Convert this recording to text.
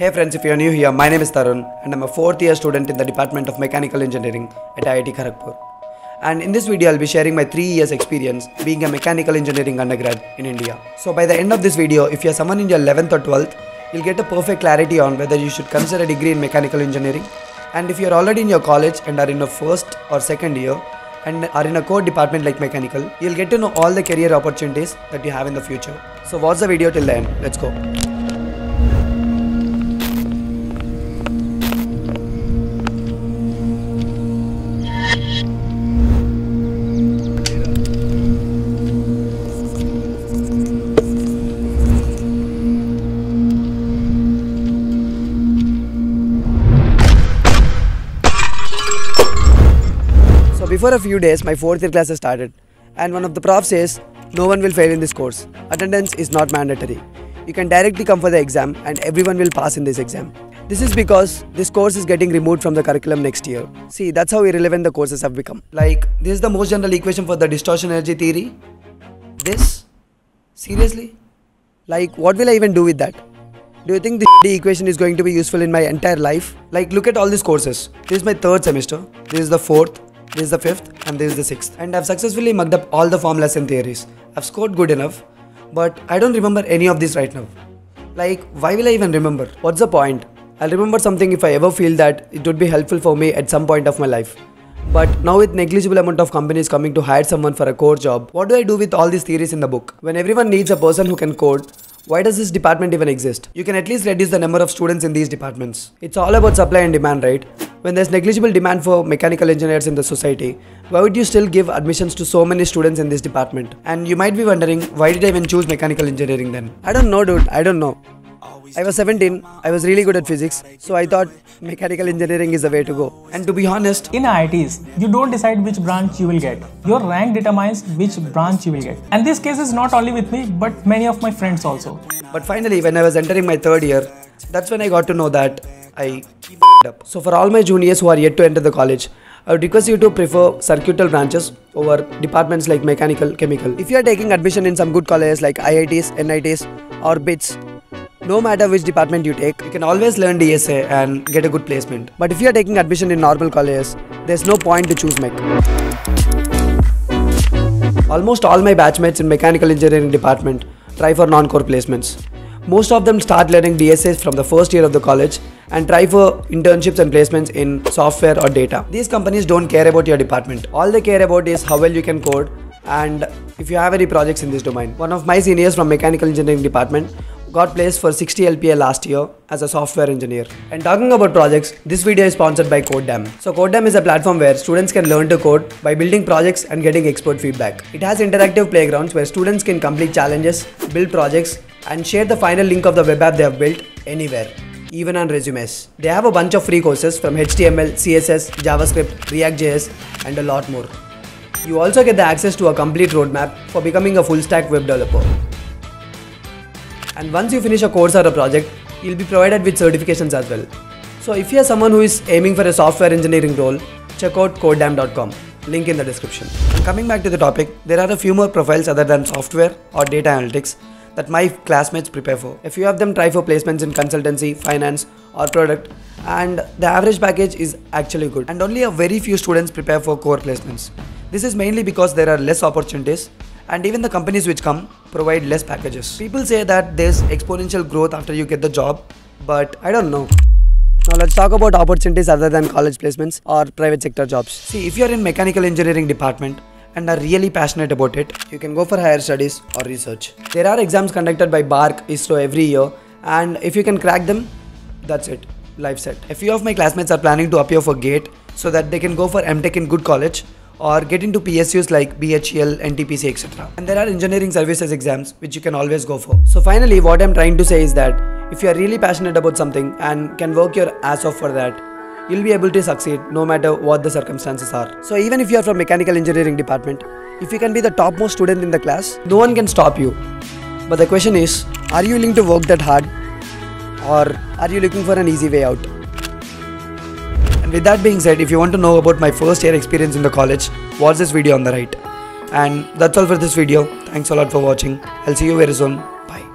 Hey friends, if you are new here, my name is Tarun and I'm a 4th year student in the Department of Mechanical Engineering at IIT Kharagpur. And in this video, I'll be sharing my 3 years experience being a mechanical engineering undergrad in India. So by the end of this video, if you're someone in your 11th or 12th, you'll get a perfect clarity on whether you should consider a degree in mechanical engineering. And if you're already in your college and are in your 1st or 2nd year and are in a core department like mechanical, you'll get to know all the career opportunities that you have in the future. So watch the video till the end. Let's go. Before a few days, my 4th year class has started and one of the prof says, no one will fail in this course. Attendance is not mandatory. You can directly come for the exam and everyone will pass in this exam. This is because this course is getting removed from the curriculum next year. See, that's how irrelevant the courses have become. Like, this is the most general equation for the distortion energy theory. This? Seriously? Like, what will I even do with that? Do you think this equation is going to be useful in my entire life? Like, look at all these courses. This is my 3rd semester. This is the 4th. This is the 5th and this is the 6th. And I've successfully mugged up all the formulas and theories. I've scored good enough, but I don't remember any of this right now. Like, why will I even remember? What's the point? I'll remember something if I ever feel that it would be helpful for me at some point of my life. But now with negligible amount of companies coming to hire someone for a core job, what do I do with all these theories in the book? When everyone needs a person who can code, why does this department even exist? You can at least reduce the number of students in these departments. It's all about supply and demand, right? When there's negligible demand for mechanical engineers in the society, why would you still give admissions to so many students in this department? And you might be wondering, why did I even choose mechanical engineering then? I don't know, dude, I don't know. I was 17, I was really good at physics, so I thought mechanical engineering is the way to go. And to be honest, in IITs, you don't decide which branch you will get. Your rank determines which branch you will get. And this case is not only with me, but many of my friends also. But finally, when I was entering my 3rd year, that's when I got to know that I up. So for all my juniors who are yet to enter the college, I would request you to prefer circuital branches over departments like mechanical, chemical. If you are taking admission in some good colleges like IITs, NITs or BITs, no matter which department you take, you can always learn DSA and get a good placement. But if you are taking admission in normal colleges, there's no point to choose mech. Almost all my batchmates in mechanical engineering department try for non-core placements. Most of them start learning DSAs from the 1st year of the college and try for internships and placements in software or data. These companies don't care about your department. All they care about is how well you can code and if you have any projects in this domain. One of my seniors from mechanical engineering department got placed for 60 LPA last year as a software engineer. And talking about projects, this video is sponsored by Codedamn. So Codedamn is a platform where students can learn to code by building projects and getting expert feedback. It has interactive playgrounds where students can complete challenges, build projects, and share the final link of the web app they have built anywhere, even on resumes. They have a bunch of free courses from HTML, CSS, JavaScript, ReactJS, and a lot more. You also get the access to a complete roadmap for becoming a full-stack web developer. And once you finish a course or a project, you'll be provided with certifications as well. So if you're someone who is aiming for a software engineering role, check out codedamn.com. Link in the description. And coming back to the topic, there are a few more profiles other than software or data analytics that my classmates prepare for. A few of them try for placements in consultancy, finance or product, and the average package is actually good. And only a very few students prepare for core placements. This is mainly because there are less opportunities and even the companies which come provide less packages. People say that there's exponential growth after you get the job, but I don't know. Now let's talk about opportunities other than college placements or private sector jobs. See, if you're in mechanical engineering department and are really passionate about it, you can go for higher studies or research. There are exams conducted by BARC, ISRO every year, and if you can crack them, that's it, life set. A few of my classmates are planning to appear for GATE so that they can go for MTech in good college or get into PSUs like BHEL, NTPC, etc. And there are engineering services exams which you can always go for. So finally, what I'm trying to say is that if you are really passionate about something and can work your ass off for that, you'll be able to succeed no matter what the circumstances are. So even if you are from mechanical engineering department, if you can be the topmost student in the class, no one can stop you. But the question is, are you willing to work that hard or are you looking for an easy way out? And with that being said, if you want to know about my 1st year experience in the college, watch this video on the right. And that's all for this video. Thanks a lot for watching. I'll see you very soon. Bye.